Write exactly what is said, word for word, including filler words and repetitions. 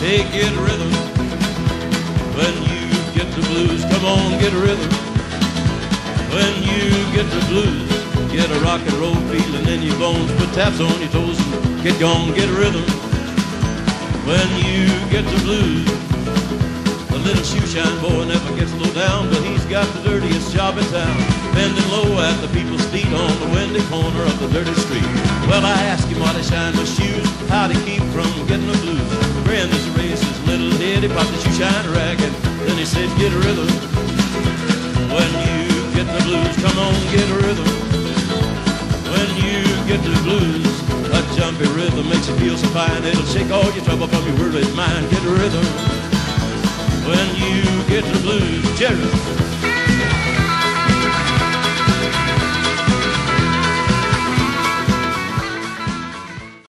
Hey, get rhythm. When you get the blues, come on, get rhythm. When you get the blues, get a rock and roll feeling in your bones. Put taps on your toes and get gone, get rhythm. When you get the blues, the little shoe shine boy never gets low down, but he's got the dirtiest job in town, bending low at the people's feet on the windy corner of the dirty street. Well, I asked him why they shine the shoes, how to keep from getting the blues. The grand is raised his little head, he popped the shoe shine rag, and then he said, get a rhythm. When you get the blues, come on, get a rhythm. When you get the blues, a jumpy rhythm makes you feel so fine, it'll shake all your trouble from your worried mind. Get a rhythm. When you get the blues, Jerry.